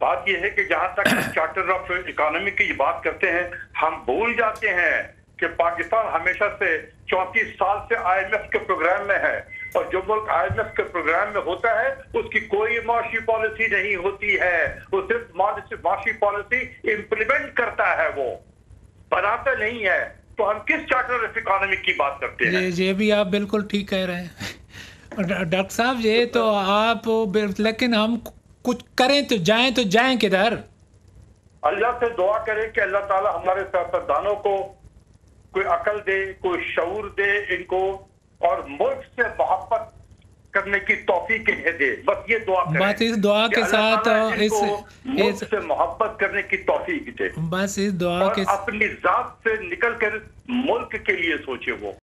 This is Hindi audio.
बात यह है कि जहां तक चार्टर ऑफ इकोनॉमी की बात करते हैं, हम भूल जाते हैं कि पाकिस्तान हमेशा से 34 साल से IMF के प्रोग्राम में है, और जो मुल्क IMF के प्रोग्राम में होता है उसकी कोई माशी पॉलिसी नहीं होती है, वो सिर्फ माशी पॉलिसी इम्प्लीमेंट करता है, वो बनाता नहीं है। तो हम किस चार्टर ऑफ इकोनॉमी की बात करते हैं? ये भी आप बिल्कुल ठीक कह रहे हैं डॉक्टर साहब, ये तो आप, लेकिन हम कुछ करें तो जाएं किधर? अल्लाह से दुआ करें कि अल्लाह ताला हमारे सियासतदानों को कोई अकल दे, कोई शऊर दे इनको, और मुल्क से मोहब्बत करने की तौफीक इन्हें दे। बस ये दुआ करें, बस इस दुआ के साथ मुल्क से मोहब्बत करने की तौफीक दे, बस इस दुआ के, अपनी जात से निकल कर मुल्क के लिए सोचे वो।